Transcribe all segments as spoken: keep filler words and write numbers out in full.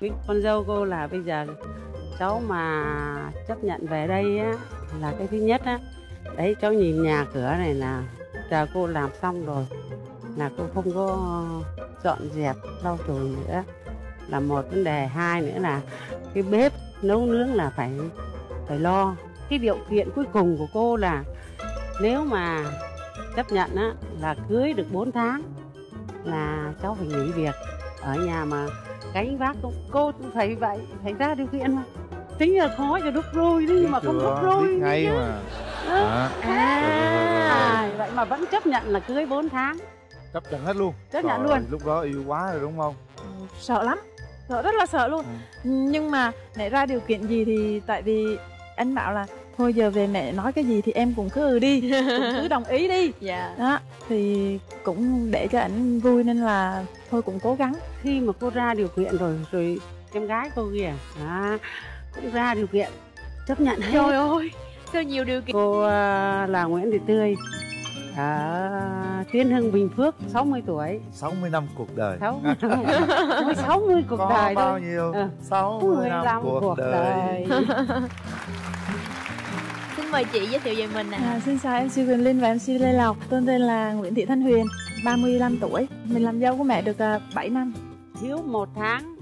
Cái con dâu cô là bây giờ cháu mà chấp nhận về đây á, là cái thứ nhất á. Đấy, cháu nhìn nhà cửa này là chờ cô làm xong rồi là cô không có dọn dẹp lau chùi nữa là một vấn đề. Hai nữa là cái bếp nấu nướng là phải phải lo. Cái điều kiện cuối cùng của cô là nếu mà chấp nhận á, là cưới được bốn tháng là cháu phải nghỉ việc ở nhà mà gánh vác. Cô cũng phải vậy, phải ra điều kiện mà. Tính là khó cho đúc rôi nhưng mà không đúc rôi ngay mà. À, à, vậy mà vẫn chấp nhận là cưới bốn tháng. Chấp nhận hết luôn. Chấp nhận luôn. Lúc đó yêu quá rồi đúng không? Sợ lắm, sợ rất là sợ luôn. Ừ. Nhưng mà mẹ ra điều kiện gì thì tại vì anh bảo là thôi giờ về mẹ nói cái gì thì em cũng cứ đi, cũng cứ đồng ý đi. Dạ. Đó, thì cũng để cho ảnh vui nên là thôi cũng cố gắng. Khi mà cô ra điều kiện rồi rồi em gái cô kìa, à, cũng ra điều kiện chấp nhận hết. Trời ơi, sao nhiều điều kiện. Cô là Nguyễn Thị Tươi ở Tiến Hưng, Bình Phước, sáu mươi tuổi. sáu mươi năm cuộc đời. sáu mươi, sáu mươi cuộc có đời. Có bao thôi. Nhiêu? À, sáu mươi năm cuộc, cuộc đời. đời. Xin mời chị giới thiệu về mình ạ. À. À, xin chào em xê Quyền Linh và em xê Lê Lộc. Tên tên là Nguyễn Thị Thanh Huyền, ba mươi lăm tuổi. Mình làm dâu của mẹ được bảy năm. Thiếu một tháng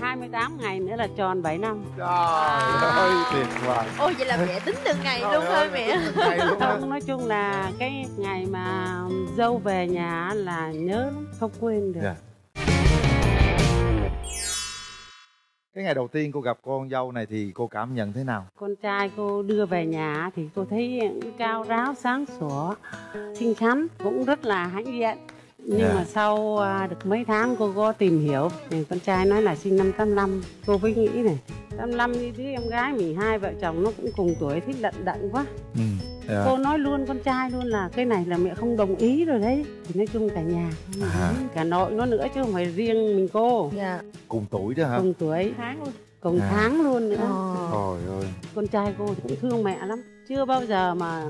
hai mươi tám ngày nữa là tròn bảy năm. Trời à. Ơi tuyệt vời. Ôi vậy là mẹ tính từng ngày luôn ơi, thôi mẹ luôn. Không, nói chung là cái ngày mà dâu về nhà là nhớ không quên được. Yeah. Cái ngày đầu tiên cô gặp con dâu này thì cô cảm nhận thế nào? Con trai cô đưa về nhà thì cô thấy cao ráo, sáng sủa, xinh xắn, cũng rất là hãnh diện. Nhưng yeah. mà sau được mấy tháng cô có tìm hiểu thì con trai nói là sinh năm tám lăm. Cô mới nghĩ này, tám lăm đi chứ em gái mình hai vợ chồng nó cũng cùng tuổi, thích lận đận quá. Ừ. Yeah. Cô nói luôn con trai luôn là cái này là mẹ không đồng ý rồi đấy. Thì nói chung cả nhà, à. cả nội nó nữa chứ không phải riêng mình cô. Yeah. Cùng tuổi đó hả? Cùng tuổi, tháng luôn. Cùng à. tháng luôn nữa. Trời oh. ơi. Con trai cô cũng thương mẹ lắm. Chưa bao giờ mà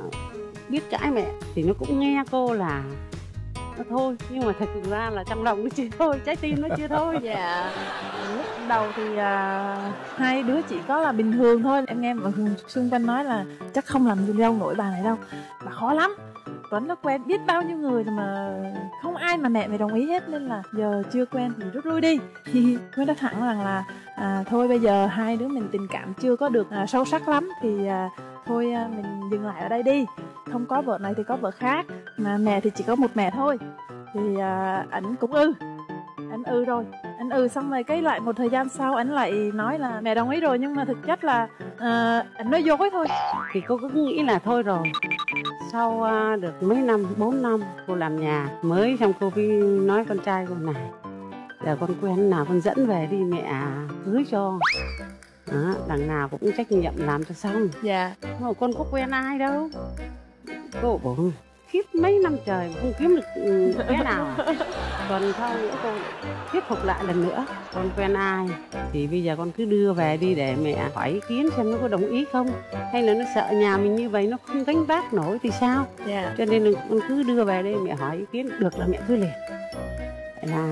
biết cãi mẹ thì nó cũng nghe cô là nó thôi, nhưng mà thật ra là trong lòng nó chưa thôi, trái tim nó chưa thôi. Dạ. Lúc đầu thì uh, hai đứa chỉ có là bình thường thôi. Em nghe mọi người xung quanh nói là chắc không làm dâu nổi bà này đâu, bà khó lắm. Tuấn nó quen biết bao nhiêu người mà không ai mà mẹ mày đồng ý hết, nên là giờ chưa quen thì rút lui đi. Thì mới nói thẳng rằng là à, thôi bây giờ hai đứa mình tình cảm chưa có được à, sâu sắc lắm thì à, thôi à, mình dừng lại ở đây đi. Không có vợ này thì có vợ khác, mà mẹ thì chỉ có một mẹ thôi. Thì à, ảnh cũng ư, ảnh ư rồi, ảnh ư xong rồi cái lại một thời gian sau ảnh lại nói là mẹ đồng ý rồi, nhưng mà thực chất là à, ảnh nói dối thôi. Thì cô cứ nghĩ là thôi rồi. Sau được mấy năm, bốn năm cô làm nhà mới xong cô nói con trai cô này, giờ con quen nào con dẫn về đi mẹ cưới cho. Đó, đằng nào cũng trách nhiệm làm cho xong. Dạ. Mà con có quen ai đâu. Cô bảo khiếp mấy năm trời mà không kiếm được cái nào. Còn sau nữa cô thuyết phục lại lần nữa, con quen ai thì bây giờ con cứ đưa về đi để mẹ hỏi ý kiến xem nó có đồng ý không, hay là nó sợ nhà mình như vậy nó không gánh vác nổi thì sao. Yeah. Cho nên con cứ đưa về đây mẹ hỏi ý kiến, được là mẹ cứ liền. Vậy là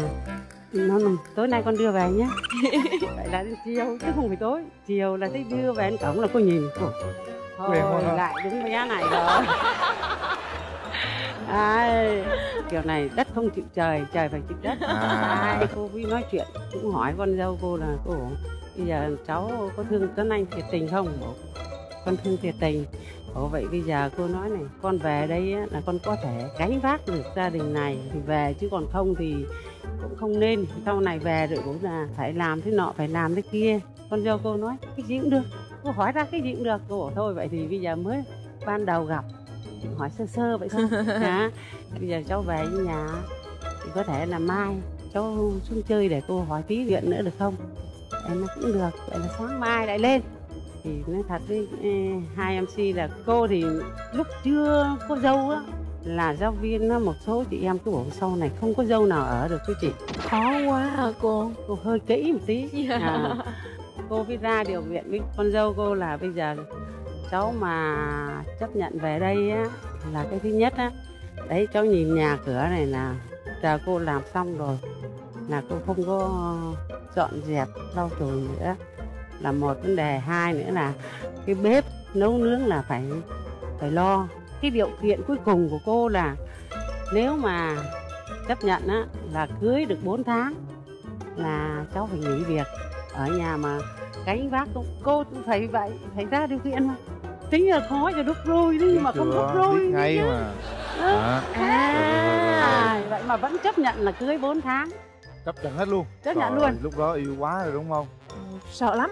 nó tối nay con đưa về nhé. Vậy là đến chiều chứ không phải tối, chiều là thấy đưa về anh cổng là cô nhìn thôi lại đúng bé này rồi. Ai, kiểu này đất không chịu trời, trời phải chịu đất. À. Ai, cô mới nói chuyện cũng hỏi con dâu cô là cô bây giờ cháu có thương Tuấn Anh thiệt tình không? Bố, con thương thiệt tình. Ủa vậy bây giờ cô nói này, con về đây á, là con có thể gánh vác được gia đình này thì về, chứ còn không thì cũng không nên. Sau này về rồi cũng là phải làm thế nọ, phải làm thế kia. Con dâu cô nói cái gì cũng được, cô hỏi ra cái gì cũng được. Cô bảo thôi vậy thì bây giờ mới ban đầu gặp hỏi sơ sơ vậy thôi. À, bây giờ cháu về nhà thì có thể là mai cháu xuống chơi để cô hỏi tí chuyện nữa được không? Em nó cũng được, vậy là sáng mai lại lên. Thì nói thật với hai em xê là cô thì lúc chưa có dâu á là giáo viên một số chị em cứ bảo sau này không có dâu nào ở được với chị. Khó quá hả cô? Cô hơi kỹ một tí. À, cô viết ra điều kiện với con dâu cô là bây giờ cháu mà chấp nhận về đây á, là cái thứ nhất á. Đấy, cháu nhìn nhà cửa này là giờ cô làm xong rồi là cô không có dọn dẹp lau chùi nữa là một vấn đề. Hai nữa là cái bếp nấu nướng là phải phải lo. Cái điều kiện cuối cùng của cô là nếu mà chấp nhận á, là cưới được bốn tháng là cháu phải nghỉ việc ở nhà mà gánh vác. Cô cũng phải vậy, phải ra điều kiện mà. Tính là khó cho đúc rôi đấy, nhưng mà không đúc rôi ngay mà. À, à, vậy mà vẫn chấp nhận là cưới bốn tháng. Chấp nhận hết luôn. Chấp nhận luôn. Lúc đó yêu quá rồi đúng không? Sợ lắm,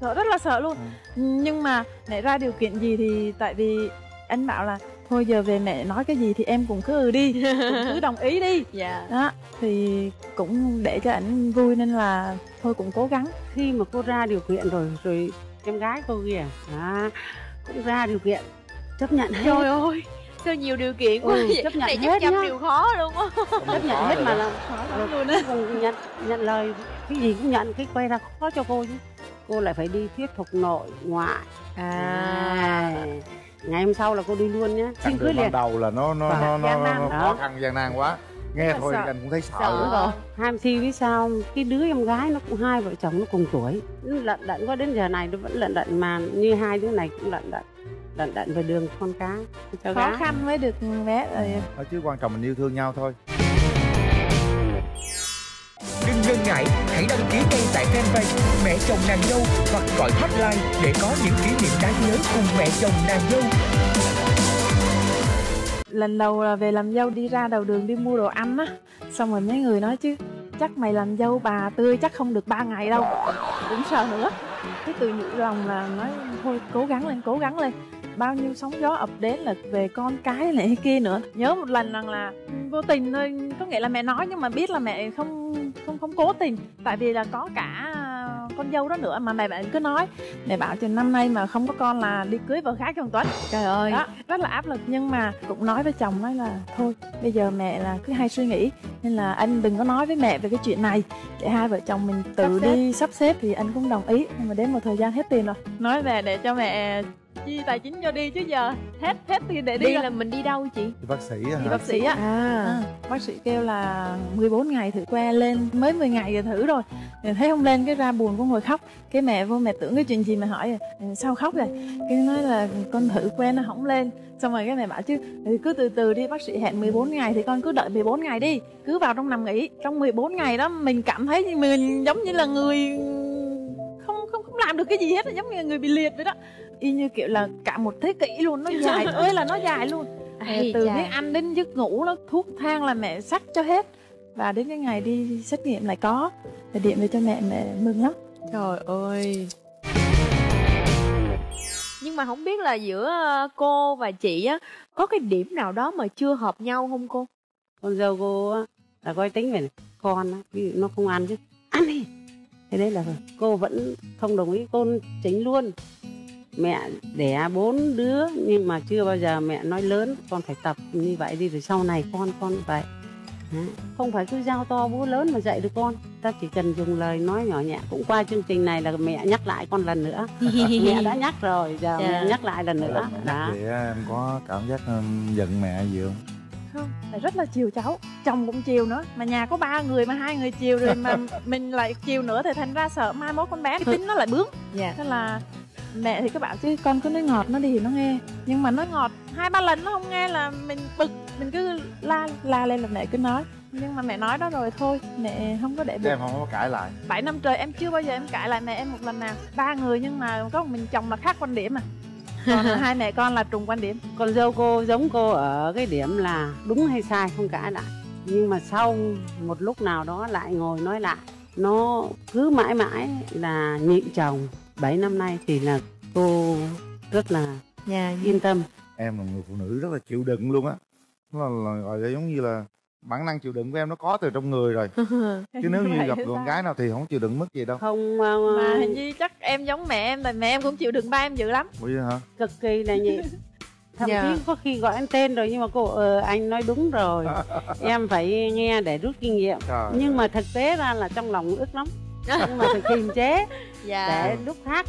sợ rất là sợ luôn. Ừ. Nhưng mà nãy ra điều kiện gì thì tại vì anh bảo là thôi giờ về mẹ nói cái gì thì em cũng cứ ừ đi, cũng cứ đồng ý đi. Dạ. Đó, thì cũng để cho ảnh vui nên là thôi cũng cố gắng. Khi mà cô ra điều kiện rồi, rồi em gái cô kìa, à, cũng ra điều kiện, chấp nhận hết. Trời ơi, sao nhiều điều kiện quá ừ, vậy? Chấp nhận này hết nhá. Điều khó luôn á. Chấp nhận hết mà làm khó lắm luôn á. Nhận, nhận lời, cái gì cũng nhận, cái quay ra khó cho cô chứ. Cô lại phải đi thuyết phục nội, ngoại. À... à. Ngày hôm sau là cô đi luôn nhá. Xin cưới liền. Ban đầu là nó nó nó, nó, nó khó khăn gian nan quá. Nghe thôi anh cũng thấy sợ, sợ rồi. Hai chi biết sao cái đứa em gái nó cũng hai vợ chồng nó cùng tuổi, lận đận qua đến giờ này nó vẫn lận đận mà như hai đứa này cũng lận đận lận đận về đường con cá. Khó gái. Khăn mới được bé rồi. Ừ. Chứ quan trọng mình yêu thương nhau thôi. Đừng ngần ngại, hãy đăng ký ngay tại fanpage Mẹ Chồng Nàng Dâu hoặc gọi hotline để có những kỷ niệm đáng nhớ cùng Mẹ Chồng Nàng Dâu. Lần đầu là về làm dâu đi ra đầu đường đi mua đồ ăn á, xong rồi mấy người nói chứ chắc mày làm dâu bà Tươi chắc không được ba ngày đâu, cũng sợ nữa. Cái từ nhủ lòng là nói thôi cố gắng lên, cố gắng lên. Bao nhiêu sóng gió ập đến là về con cái này kia nữa. Nhớ một lần rằng là vô tình thôi, có nghĩa là mẹ nói nhưng mà biết là mẹ không không không cố tình, tại vì là có cả con dâu đó nữa mà mẹ bạn cứ nói, mẹ bảo chừng năm nay mà không có con là đi cưới vợ khác cho thằng Tuấn. Trời ơi, đó, rất là áp lực. Nhưng mà cũng nói với chồng ấy là thôi bây giờ mẹ là cứ hay suy nghĩ nên là anh đừng có nói với mẹ về cái chuyện này, để hai vợ chồng mình tự sắp đi sắp xếp. Thì anh cũng đồng ý, nhưng mà đến một thời gian hết tiền rồi, nói về để cho mẹ chi tài chính cho đi chứ giờ hết hết thì để đi, đi là mình đi đâu chị? Thì bác sĩ hả? Thì bác sĩ á. À, à, bác sĩ kêu là mười bốn ngày thử que, lên mới mười ngày rồi thử rồi thấy không lên, cái ra buồn cũng ngồi khóc. Cái mẹ vô mẹ tưởng cái chuyện gì mà hỏi sao khóc rồi, cái nói là con thử que nó không lên. Xong rồi cái mẹ bảo chứ cứ từ từ đi, bác sĩ hẹn mười bốn ngày thì con cứ đợi mười bốn ngày đi, cứ vào trong nằm nghỉ trong mười bốn ngày đó. Mình cảm thấy mình giống như là người không không không làm được cái gì hết, giống như là người bị liệt vậy đó, y như kiểu là cả một thế kỷ luôn, nó dài ơi là nó dài luôn. Ây, từ chà. Cái ăn đến giấc ngủ nó thuốc thang là mẹ sắc cho hết, và đến cái ngày đi xét nghiệm lại có, để điện về cho mẹ, mẹ mừng lắm. Trời ơi. Nhưng mà không biết là giữa cô và chị á có cái điểm nào đó mà chưa hợp nhau không cô? Con dâu cô á là coi tính về con á, ví dụ nó không ăn chứ ăn đi, thế đấy là cô vẫn không đồng ý, con chính luôn. Mẹ đẻ bốn đứa nhưng mà chưa bao giờ mẹ nói lớn con phải tập như vậy đi, rồi sau này con con vậy. Không phải cứ giao to búa lớn mà dạy được con, ta chỉ cần dùng lời nói nhỏ nhẹ. Cũng qua chương trình này là mẹ nhắc lại con lần nữa. Mẹ đã nhắc rồi, giờ yeah. Mẹ nhắc lại lần nữa. Vậy em có cảm giác giận mẹ gì không? Không, là rất là chiều cháu, chồng cũng chiều nữa, mà nhà có ba người mà hai người chiều rồi mà mình lại chiều nữa thì thành ra sợ mai mốt con bé cái tính nó lại bướng. Yeah. Thế là mẹ thì các bạn chứ con cứ nói ngọt nó đi nó nghe, nhưng mà nó ngọt hai ba lần nó không nghe là mình bực, mình cứ la la lên là mẹ cứ nói. Nhưng mà mẹ nói đó rồi thôi mẹ không có để bực. Em không có cãi lại, bảy năm trời em chưa bao giờ em cãi lại mẹ em một lần nào. Ba người nhưng mà có một mình chồng là khác quan điểm, mà còn hai mẹ con là trùng quan điểm. Con dâu cô giống cô ở cái điểm là đúng hay sai không cãi lại, nhưng mà sau một lúc nào đó lại ngồi nói lại. Nó cứ mãi mãi là nhịn chồng. Bảy năm nay thì là cô rất là yeah. yên tâm. Em là người phụ nữ rất là chịu đựng luôn á, là, là gọi là giống như là bản năng chịu đựng của em nó có từ trong người rồi. Chứ nếu như gặp con gái nào thì không chịu đựng mất gì đâu. Không mà, mà hình như chắc em giống mẹ em, tại mẹ em cũng chịu đựng ba em dữ lắm. Ủa hả? Cực kỳ là nhịn. Thậm chí yeah. có khi gọi em tên rồi nhưng mà cô ờ, anh nói đúng rồi. Em phải nghe để rút kinh nghiệm. Trời nhưng ơi. Mà thực tế ra là trong lòng ức lắm. Nhưng mà phải kiềm chế dạ. để lúc khác.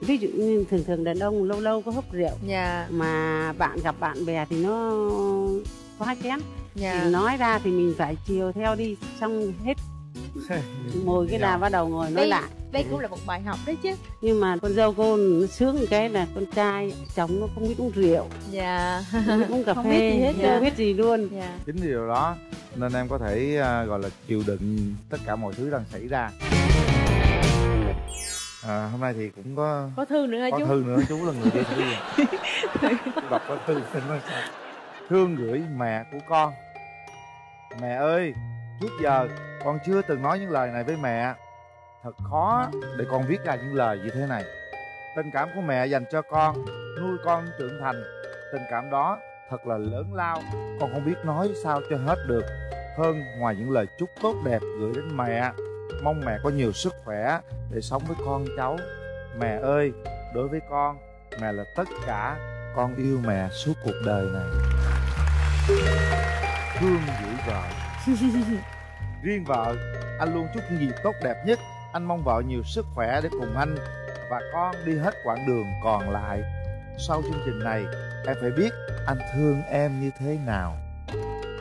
Ví dụ như thường thường đàn ông lâu lâu có hút rượu dạ. mà bạn gặp bạn bè thì nó quá chén Dạ. Thì nói ra thì mình phải chiều theo đi, xong hết ngồi cái dạ. là bắt đầu ngồi nói đây, lại. Đây ừ. cũng là một bài học đấy chứ. Nhưng mà con dâu cô sướng cái là con trai chồng nó không biết uống rượu, dạ. không biết uống cà không phê, biết gì hết, dạ. không biết gì luôn. Dạ. Chính vì điều đó nên em có thể uh, gọi là chịu đựng tất cả mọi thứ đang xảy ra. À, hôm nay thì cũng có có thư nữa có chú. Thư nữa chú là người gửi thư. Đọc có thư xin nói sao. Thương gửi mẹ của con. Mẹ ơi, trước giờ con chưa từng nói những lời này với mẹ. Thật khó để con viết ra những lời như thế này. Tình cảm của mẹ dành cho con, nuôi con trưởng thành, tình cảm đó thật là lớn lao, con không biết nói sao cho hết được. Hơn ngoài những lời chúc tốt đẹp gửi đến mẹ, mong mẹ có nhiều sức khỏe để sống với con cháu. Mẹ ơi, đối với con, mẹ là tất cả. Con yêu mẹ suốt cuộc đời này. Thương gửi vợ. Riêng vợ, anh luôn chúc những gì tốt đẹp nhất. Anh mong vợ nhiều sức khỏe để cùng anh và con đi hết quãng đường còn lại. Sau chương trình này, em phải biết anh thương em như thế nào.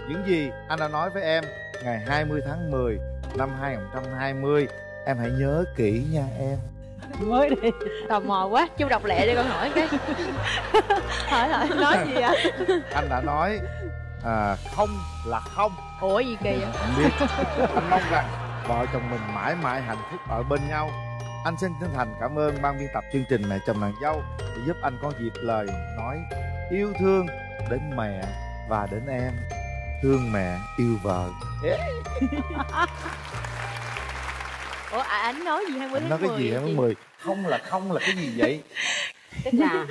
Những gì anh đã nói với em ngày hai mươi tháng mười năm hai nghìn không trăm hai mươi, em hãy nhớ kỹ nha em. Mới đi. Tò mò quá, chú đọc lẹ đi con hỏi cái. Hỏi hỏi nói gì ạ? Anh đã nói à, không là không. Ủa gì kỳ vậy? Anh biết. Anh mong rằng vợ chồng mình mãi mãi hạnh phúc ở bên nhau. Anh xin chân thành cảm ơn ban biên tập chương trình Mẹ Chồng Nàng Dâu để giúp anh có dịp lời nói yêu thương đến mẹ và đến em. Thương mẹ, yêu vợ. Yeah. Ủa, à, anh nói gì hai mươi tháng mười? Nói cái gì hai mươi tháng mười? Không là không là cái gì vậy? Tức là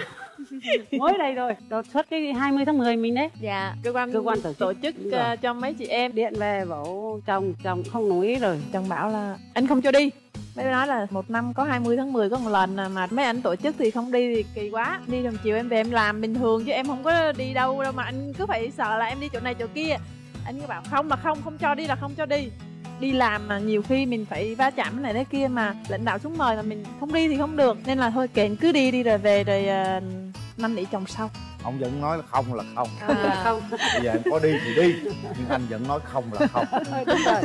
mới đây rồi, đột xuất cái hai mươi tháng mười mình đấy. Dạ, cơ quan, cơ quan tổ chức, tổ chức uh, cho mấy chị em. Điện về bảo chồng, chồng không đồng ý rồi. Chồng bảo là anh không cho đi. Mấy nói là một năm có hai mươi tháng mười có một lần mà mấy anh tổ chức thì không đi thì kỳ quá. Đi đồng chiều em về em làm bình thường chứ em không có đi đâu đâu mà anh cứ phải sợ là em đi chỗ này chỗ kia. Anh cứ bảo không là không, không cho đi là không cho đi. Đi làm mà nhiều khi mình phải va chạm cái này cái kia mà lãnh đạo xuống mời mà mình không đi thì không được. Nên là thôi kệ cứ đi đi rồi về rồi uh, năn nỉ chồng sau. Ông vẫn nói là không là không. À. Không là không. Bây giờ em có đi thì đi, nhưng anh vẫn nói không là không. Đúng rồi.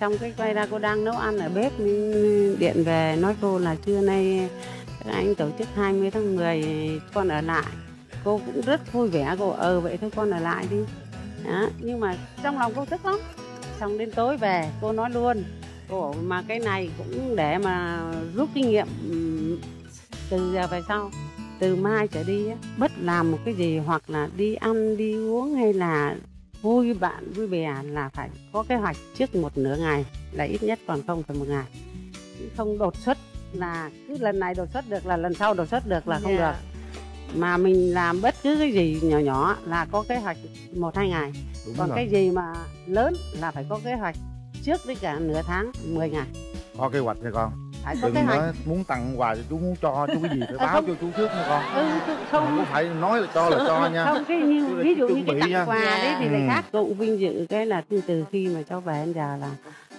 Xong cái quay ra cô đang nấu ăn ở bếp, mình điện về nói cô là trưa nay các anh tổ chức hai mươi tháng mười con ở lại. Cô cũng rất vui vẻ, cô ờ vậy thôi con ở lại đi. Đó. Nhưng mà trong lòng cô tức lắm. Xong đến tối về cô nói luôn, cô mà cái này cũng để mà rút kinh nghiệm từ giờ về sau. Từ mai trở đi bất làm một cái gì hoặc là đi ăn đi uống hay là vui bạn vui bè là phải có kế hoạch trước một nửa ngày, là ít nhất còn không phải một ngày, không đột xuất là cứ lần này đột xuất được là lần sau đột xuất được là không yeah. được. Mà mình làm bất cứ cái gì nhỏ nhỏ là có kế hoạch một hai ngày. Đúng còn rồi. Cái gì mà lớn là phải có kế hoạch trước với cả nửa tháng mười ngày có kế hoạch nha con. Phải có đừng nói muốn tặng quà thì chú muốn cho chú cái gì phải báo không. Cho chú trước nha con. Ừ, không cũng phải nói là cho là cho nha. Không cái như, ví dụ như cái tặng nha. Quà đấy thì lại ừ. khác. Cũng vinh dự cái là từ từ khi mà cháu về đến giờ là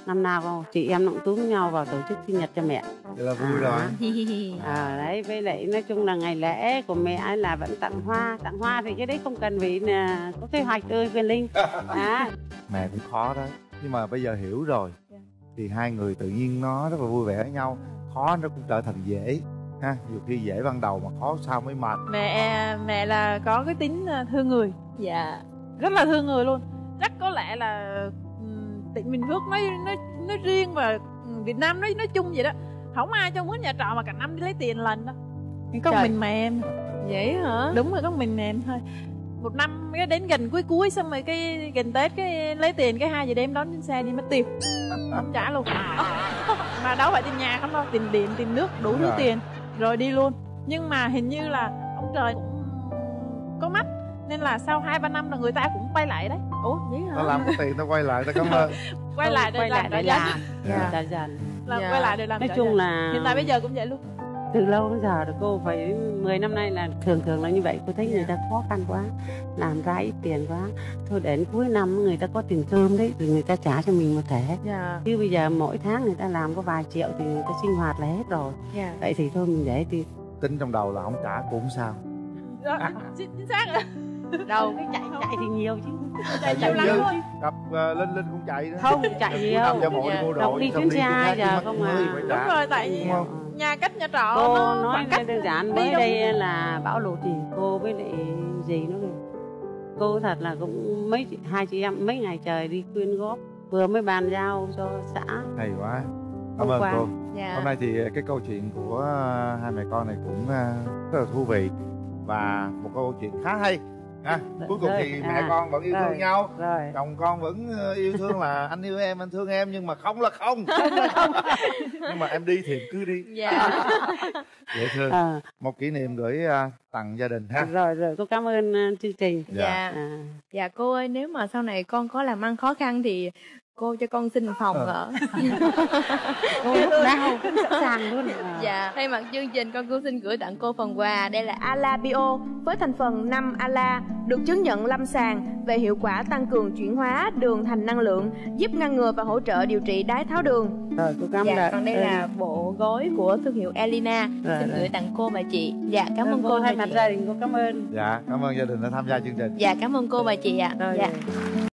năm nào không chị em cũng túm nhau vào tổ chức sinh nhật cho mẹ. Vậy là vui à. Rồi. À, đấy với lại nói chung là ngày lễ của mẹ là vẫn tặng hoa, tặng hoa thì cái đấy không cần vì là có kế hoạch ơi Quyền Linh. À. Mẹ cũng khó đó, nhưng mà bây giờ hiểu rồi. Thì hai người tự nhiên nó rất là vui vẻ với nhau. Khó nó cũng trở thành dễ ha. Nhiều khi dễ ban đầu mà khó sao mới mệt. Mẹ mẹ là có cái tính thương người. Dạ. Rất là thương người luôn. Chắc có lẽ là mình vước nói, nói, nói riêng và Việt Nam nói, nói chung vậy đó. Không ai cho mướn nhà trọ mà cả năm đi lấy tiền lần đó. Có mình mà em. Vậy hả? Đúng rồi, có mình mà em thôi. Một năm cái đến gần cuối cuối xong rồi cái gần Tết cái lấy tiền cái hai giờ đêm đón trên xe đi mất tiêu. Không trả luôn. Mà đâu phải tiền nhà không đâu, tiền điện, tiền nước, đủ thứ tiền. Rồi đi luôn. Nhưng mà hình như là ông trời cũng có mắt. Nên là sau hai ba năm là người ta cũng quay lại đấy. Ủa vậy hả? Tao làm có tiền tao quay lại, tao cảm ơn. Quay lại để làm trả dần. Trả dần. Quay lại để làm trả dần. Nói chung là hiện tại bây giờ cũng vậy luôn. Từ lâu đến giờ rồi cô phải mười năm nay là thường thường là như vậy. Cô thấy người ta khó khăn quá, làm ra ít tiền quá, thôi đến cuối năm người ta có tiền cơm đấy thì người ta trả cho mình một thẻ. Yeah. Chứ bây giờ mỗi tháng người ta làm có vài triệu thì người ta sinh hoạt là hết rồi. Yeah. Vậy thì thôi mình để đi. Tính trong đầu là không trả cũng sao. Đó, à. Chính xác rồi. Đâu chạy chạy thì nhiều chứ. Chạy nhiều lắm thôi. Gặp uh, Linh Linh cũng chạy nữa. Không chạy nhiều. Đọc đi chuyến xe hai giờ không à. Đúng rồi, tại vì nhà cách nhà trọ cô nó nói cách đơn giản. Mới đây là bão lụt thì cô với lại gì nữa, cô thật là cũng mấy hai chị em mấy ngày trời đi quyên góp, vừa mới bàn giao cho xã. Hay quá, cảm ơn cô. Dạ. Hôm nay thì cái câu chuyện của hai mẹ con này cũng rất là thú vị và một câu chuyện khá hay. À, cuối cùng thì mẹ à, con vẫn yêu rồi, thương nhau rồi. Chồng con vẫn yêu thương là anh yêu em, anh thương em, nhưng mà không là không. Nhưng mà em đi thì cứ đi. Dạ. Dễ thương à. Một kỷ niệm gửi tặng gia đình ha. Rồi rồi, cô cảm ơn chương trình. Dạ à. Dạ cô ơi, nếu mà sau này con có làm ăn khó khăn thì cô cho con xin phòng à. Ở cô lúc nào cũng sẵn sàng luôn à. Dạ, thay mặt chương trình con cũng xin gửi tặng cô phần quà. Đây là Alabio với thành phần năm ala, được chứng nhận lâm sàng về hiệu quả tăng cường chuyển hóa đường thành năng lượng, giúp ngăn ngừa và hỗ trợ điều trị đái tháo đường. Rồi, cô cảm ơn. Dạ, còn đây ừ. là bộ gối của thương hiệu Elena. Rồi, xin rồi. gửi tặng cô và chị. Dạ, cảm ơn cô và chị. Thay mặt gia đình cô cảm ơn. Dạ, cảm ơn gia đình đã tham gia chương trình. Dạ, cảm ơn cô và chị ạ. Dạ.